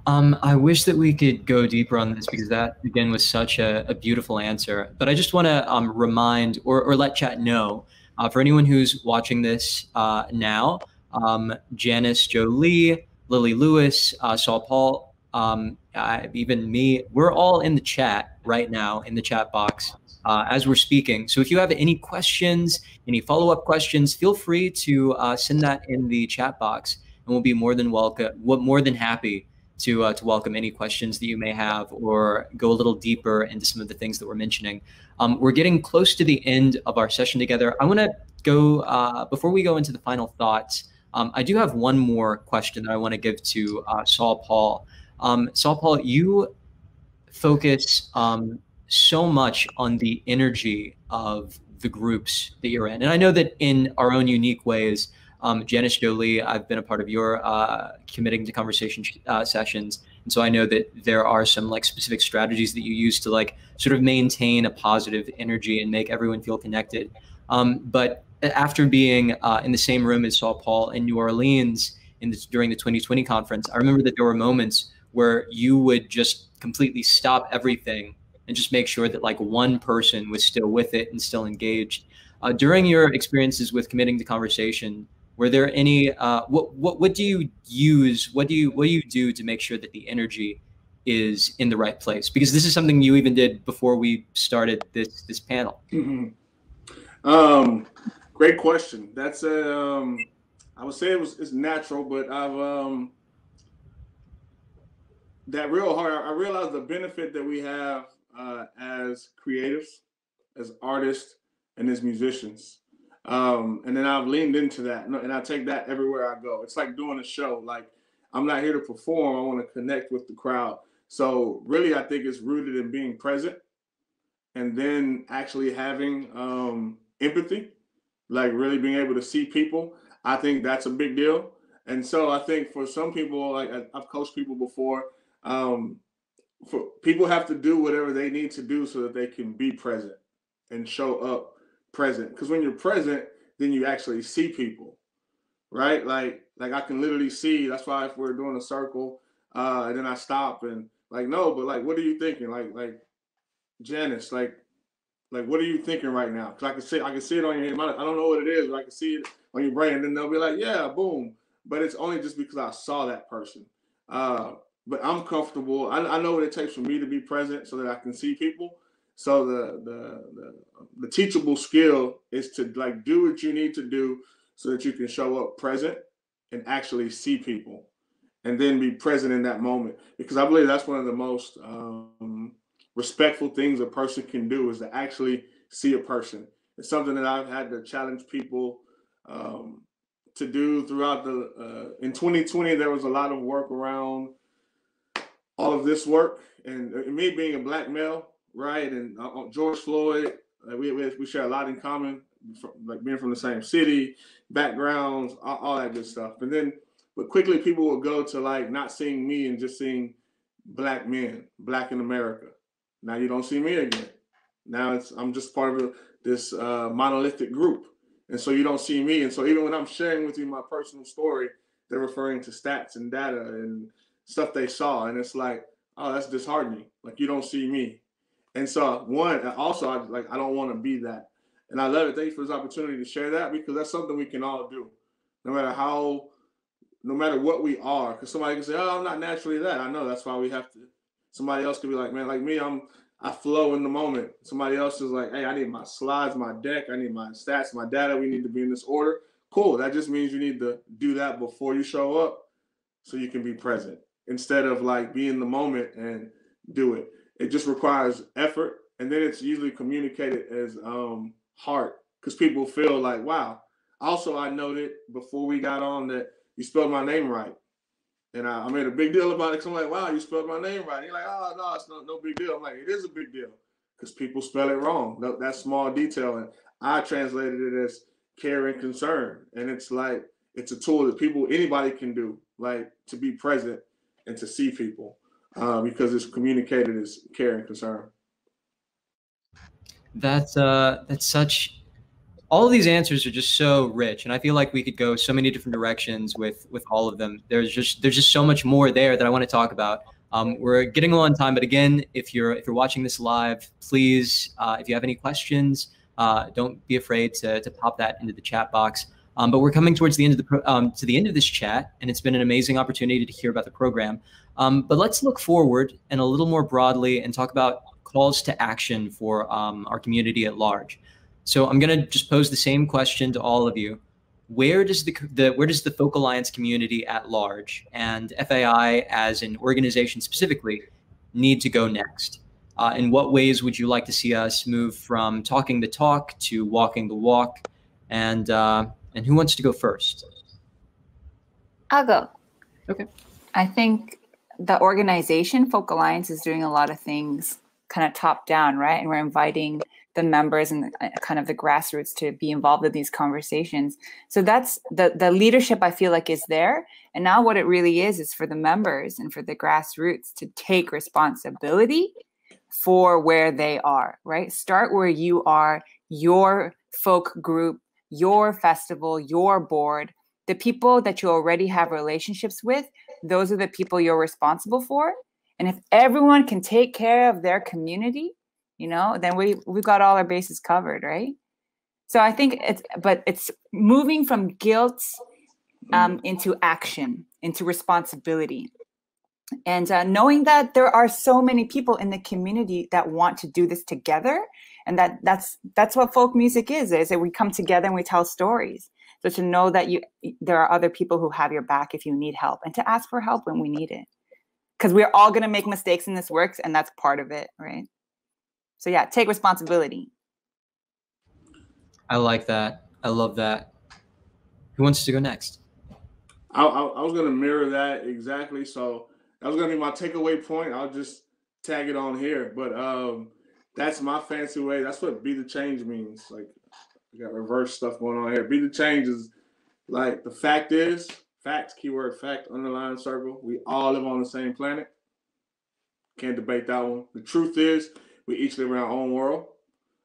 Um, I wish that we could go deeper on this because that, again, was such a, a beautiful answer. But I just want to um, remind or, or let chat know, uh, for anyone who's watching this uh, now, um, Janice Jo Lee, Lilli Lewis, uh, Saul Paul, um I, even me, we're all in the chat right now, in the chat box uh as we're speaking. So if you have any questions, any follow-up questions, feel free to uh send that in the chat box, and we'll be more than welcome more than happy to uh to welcome any questions that you may have or go a little deeper into some of the things that we're mentioning. Um we're getting close to the end of our session together. I want to go uh before we go into the final thoughts, um I do have one more question that I want to give to uh Saul Paul. Um, Saul Paul, you focus um, so much on the energy of the groups that you're in. And I know that in our own unique ways, um, Janice Jo Lee, I've been a part of your uh, Committing to Conversation uh, sessions. And so I know that there are some like specific strategies that you use to like sort of maintain a positive energy and make everyone feel connected. Um, but after being uh, in the same room as Saul Paul in New Orleans in the, during the twenty twenty conference, I remember that there were moments where you would just completely stop everything and just make sure that like one person was still with it and still engaged. Uh, during your experiences with Committing to Conversation, were there any, uh, what, what, what do you use, what do you, what do you do to make sure that the energy is in the right place? Because this is something you even did before we started this, this panel. Mm-hmm. Um, great question. That's a, um, I would say it was, it's natural, but I've, um, that real hard, I realized the benefit that we have uh, as creatives, as artists, and as musicians. Um, and then I've leaned into that, and I take that everywhere I go. It's like doing a show. Like, I'm not here to perform. I want to connect with the crowd. So really, I think it's rooted in being present and then actually having um, empathy, like really being able to see people. I think that's a big deal. And so I think for some people, like I've coached people before, um for people have to do whatever they need to do so that they can be present and show up present, because when you're present, than you actually see people, right? Like, like I can literally see, that's why if we're doing a circle, uh, and then I stop and like, no, but like, what are you thinking? Like, like Janice, like, like, what are you thinking right now? Cause I can see, I can see it on your head. I don't know what it is, but I can see it on your brain. And then they'll be like, yeah, boom. But it's only just because I saw that person. Uh, but I'm comfortable. I, I know what it takes for me to be present so that I can see people. So the, the, the, the teachable skill is to like do what you need to do so that you can show up present and actually see people and then be present in that moment. Because I believe that's one of the most um, respectful things a person can do is to actually see a person. It's something that I've had to challenge people um, to do throughout the, uh, in twenty twenty, there was a lot of work around all of this work and, and me being a black male, right? And uh, George Floyd, uh, we, we share a lot in common, from, like being from the same city, backgrounds, all, all that good stuff. And then, but quickly people will go to like not seeing me and just seeing black men, black in America. Now you don't see me again. Now it's, I'm just part of this uh, monolithic group. And so you don't see me. And so even when I'm sharing with you my personal story, they're referring to stats and data and stuff they saw. And it's like, oh, that's disheartening. Like you don't see me. And so one, also I like, I don't want to be that. And I love it. Thank you for this opportunity to share that because that's something we can all do. No matter how, no matter what we are, because somebody can say, oh, I'm not naturally that. I know that's why we have to, somebody else could be like, man, like me, I'm, I flow in the moment. Somebody else is like, hey, I need my slides, my deck, I need my stats, my data, we need to be in this order. Cool, that just means you need to do that before you show up so you can be present instead of like be in the moment and do it. It just requires effort. And then it's usually communicated as um, hard because people feel like, wow. Also, I noted before we got on that you spelled my name right. And I, I made a big deal about it because I'm like, wow, you spelled my name right. And you're like, oh, no, it's not, no big deal. I'm like, it is a big deal because people spell it wrong. That, that small detail. And I translated it as care and concern. And it's like, it's a tool that people, anybody can do, like to be present and to see people uh, because it's communicated as care and concern. That's, uh, that's such... All of these answers are just so rich, and I feel like we could go so many different directions with with all of them. There's just there's just so much more there that I want to talk about. Um, we're getting low on time, but again, if you're if you're watching this live, please, uh, if you have any questions, uh, don't be afraid to to pop that into the chat box. Um, but we're coming towards the end of the um, to the end of this chat, and it's been an amazing opportunity to hear about the program. Um, but let's look forward and a little more broadly and talk about calls to action for um, our community at large. So I'm going to just pose the same question to all of you. Where does the, the where does the Folk Alliance community at large and F A I as an organization specifically need to go next? Uh, in what ways would you like to see us move from talking the talk to walking the walk? And uh, and who wants to go first? I'll go. Okay. I think the organization Folk Alliance is doing a lot of things kind of top down, right? And we're inviting the members and the, kind of the grassroots to be involved in these conversations. So that's the, the leadership I feel like is there. And now what it really is, is for the members and for the grassroots to take responsibility for where they are, right? Start where you are, your folk group, your festival, your board, the people that you already have relationships with, those are the people you're responsible for. And if everyone can take care of their community, you know, then we, we've got all our bases covered, right? So I think it's, but it's moving from guilt um, into action, into responsibility. And uh, knowing that there are so many people in the community that want to do this together. And that that's, that's what folk music is, is that we come together and we tell stories. So to know that you, there are other people who have your back if you need help and to ask for help when we need it. Because we're all going to make mistakes in this work, and that's part of it, right? So yeah, take responsibility. I like that. I love that. Who wants to go next? I, I, I was going to mirror that exactly. So that was going to be my takeaway point. I'll just tag it on here. But um, that's my fancy way. That's what be the change means. Like we got reverse stuff going on here. Be the change is like the fact is, fact, keyword fact, underlying circle. We all live on the same planet. Can't debate that one. The truth is, we each live in our own world.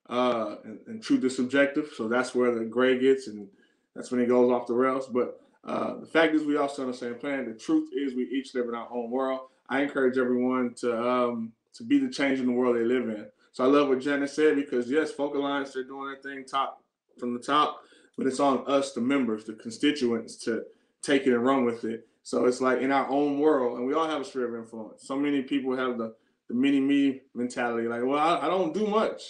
uh, and, and truth is subjective. So that's where the gray gets, and that's when it goes off the rails. But uh, the fact is, we all sit on the same planet. The truth is, we each live in our own world. I encourage everyone to um, to be the change in the world they live in. So I love what Janice said, because yes, Folk Alliance, they're doing their thing top from the top, but it's on us, the members, the constituents, to take it and run with it. So it's like in our own world, and we all have a sphere of influence. So many people have the, the mini-me mentality, like, well, I, I don't do much.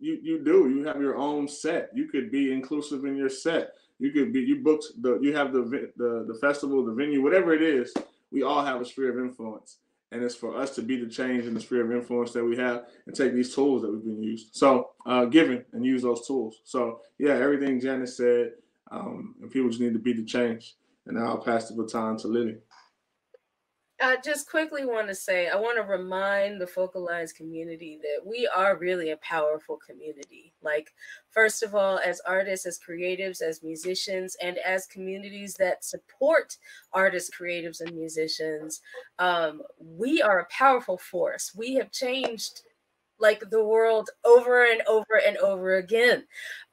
You you do, you have your own set. You could be inclusive in your set. You could be, you booked, the, you have the, the, the festival, the venue, whatever it is. We all have a sphere of influence, and it's for us to be the change in the sphere of influence that we have and take these tools that we've been used. So uh, giving and use those tools. So yeah, everything Janice said, um, and people just need to be the change. And now I'll pass the baton to Lilli. I just quickly want to say, I want to remind the Folk Alliance community that we are really a powerful community. Like, first of all, as artists, as creatives, as musicians, and as communities that support artists, creatives, and musicians, um, we are a powerful force. We have changed like the world over and over and over again.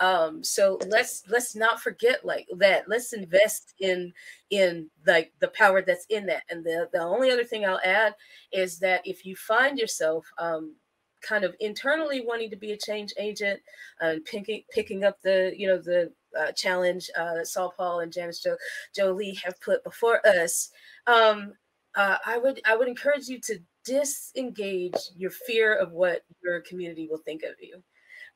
Um, so let's let's not forget like that. Let's invest in in like the power that's in that. And the, the only other thing I'll add is that if you find yourself um, kind of internally wanting to be a change agent and uh, picking picking up the, you know, the uh, challenge uh, that Saul Paul and Janice Jo, Jo Lee have put before us, um, uh, I would I would encourage you to disengage your fear of what your community will think of you.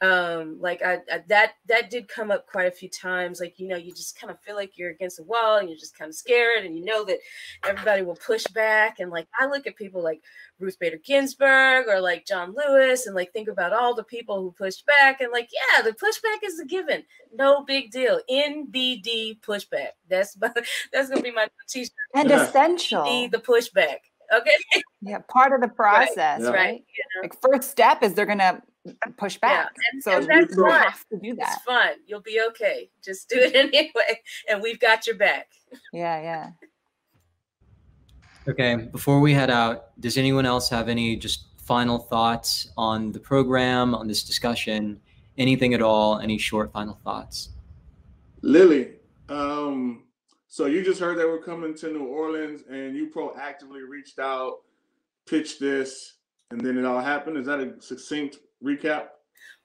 Um, like I, I, that that did come up quite a few times. Like, you know, you just kind of feel like you're against the wall and you're just kind of scared, and you know that everybody will push back. And like, I look at people like Ruth Bader Ginsburg or like John Lewis and like think about all the people who pushed back, and like, yeah, the pushback is a given. No big deal. N B D pushback. That's that's gonna be my t-shirt. And essential. N B D, the pushback. Okay. Yeah, part of the process, right? Yeah. Right? You know? Like, first step is they're gonna push back. Yeah. And, so and that's you fun. Have to do that. It's fun. You'll be okay. Just do it anyway, and we've got your back. Yeah, yeah. Okay. Before we head out, does anyone else have any just final thoughts on the program, on this discussion, anything at all? Any short final thoughts? Lilli, um. So you just heard that we're coming to New Orleans, and you proactively reached out, pitched this, and then it all happened. Is that a succinct recap?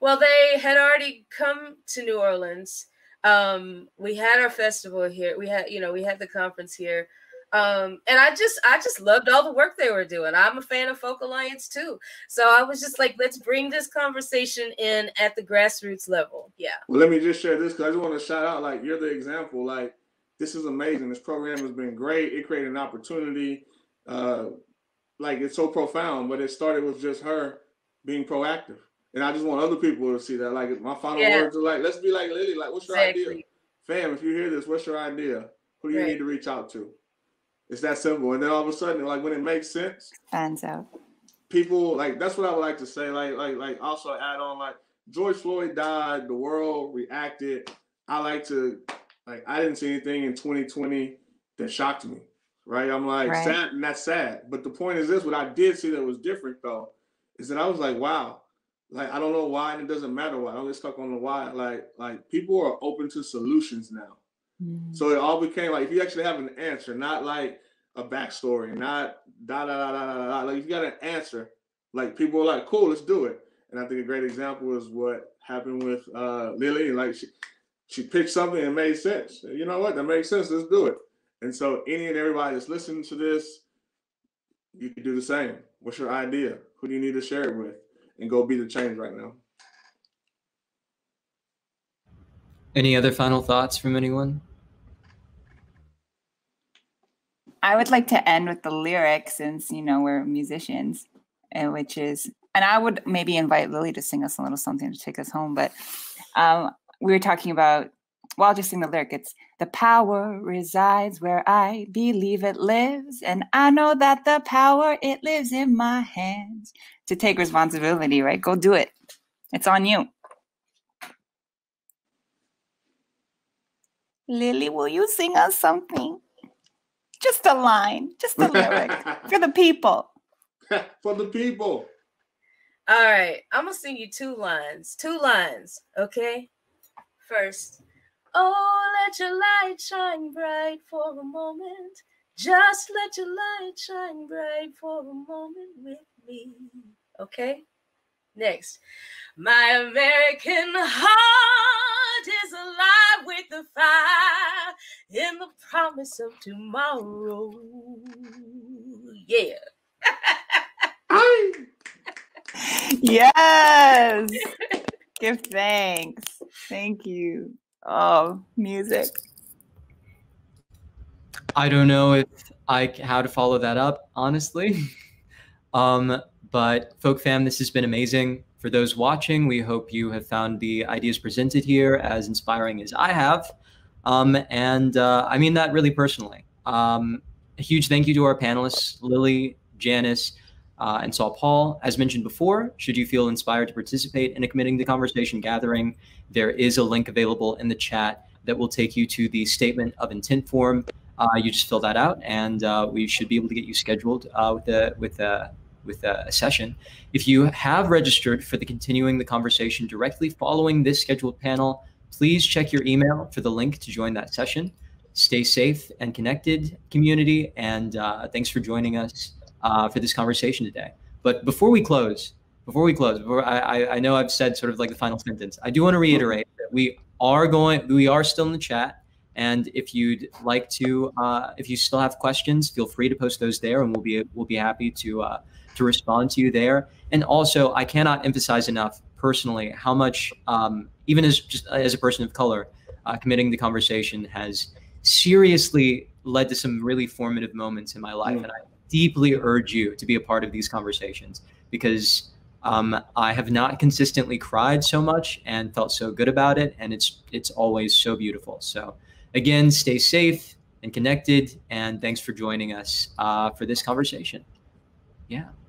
Well, they had already come to New Orleans. Um, we had our festival here. We had, you know, we had the conference here. Um, and I just, I just loved all the work they were doing. I'm a fan of Folk Alliance too. So I was just like, let's bring this conversation in at the grassroots level. Yeah. Well, let me just share this, because I just want to shout out, like, you're the example. Like, this is amazing. This program has been great. It created an opportunity. Uh, like, it's so profound, but it started with just her being proactive. And I just want other people to see that. Like, my final yeah. words are like, let's be like Lilli. Like, what's your exactly. idea? Fam, if you hear this, what's your idea? Who do you right. need to reach out to? It's that simple. And then all of a sudden, like, when it makes sense, fans out. People, like, that's what I would like to say. Like, like, like, also add on, like, George Floyd died. The world reacted. I like to... Like, I didn't see anything in twenty twenty that shocked me, right? I'm like, right. sad, and that's sad. But the point is this, what I did see that was different, though, is that I was like, wow. Like, I don't know why, and it doesn't matter why. I'm just stuck on the why. Like, like people are open to solutions now. Mm. So it all became, like, if you actually have an answer, not, like, a backstory, not da-da-da-da-da-da. Like, if you got an answer, like, people are like, cool, let's do it. And I think a great example is what happened with uh, Lilli. Like, she... She picked something and made sense. You know what? That makes sense. Let's do it. And so any and everybody that's listening to this, you can do the same. What's your idea? Who do you need to share it with? And go be the change right now. Any other final thoughts from anyone? I would like to end with the lyric, since, you know, we're musicians, and which is, and I would maybe invite Lilli to sing us a little something to take us home, but um, we were talking about, well, I'll just sing the lyric. It's, the power resides where I believe it lives, and I know that the power, it lives in my hands. To take responsibility, right? Go do it. It's on you. Lilli, will you sing us something? Just a line, just a lyric for the people. For the people. All right, I'm gonna sing you two lines, two lines, okay? First, oh, let your light shine bright for a moment. Just let your light shine bright for a moment with me, okay? Next, my American heart is alive with the fire in the promise of tomorrow. Yeah. Yes. Give thanks. Thank you. Oh, music. I don't know if I how to follow that up, honestly. um, But Folk Fam, this has been amazing. For those watching, we hope you have found the ideas presented here as inspiring as I have. Um, and uh, I mean that really personally. Um, a huge thank you to our panelists, Lilli, Janice, uh, and Saul Paul. As mentioned before, should you feel inspired to participate in a Committing to Conversation gathering, there is a link available in the chat that will take you to the Statement of Intent form. Uh, you just fill that out, and uh, we should be able to get you scheduled uh, with a, with a, with a session. If you have registered for the Continuing the Conversation directly following this scheduled panel, please check your email for the link to join that session. Stay safe and connected, community, and uh, thanks for joining us uh, for this conversation today. But before we close, before we close, before I, I know I've said sort of like the final sentence, I do want to reiterate that we are going, we are still in the chat. And if you'd like to, uh, if you still have questions, feel free to post those there, and we'll be we'll be happy to uh, to respond to you there. And also, I cannot emphasize enough personally how much, um, even as just as a person of color, uh, Committing the Conversation has seriously led to some really formative moments in my life. Mm. And I deeply urge you to be a part of these conversations, because um, I have not consistently cried so much and felt so good about it, and it's it's always so beautiful. So. Again, stay safe and connected, and thanks for joining us uh, for this conversation. Yeah.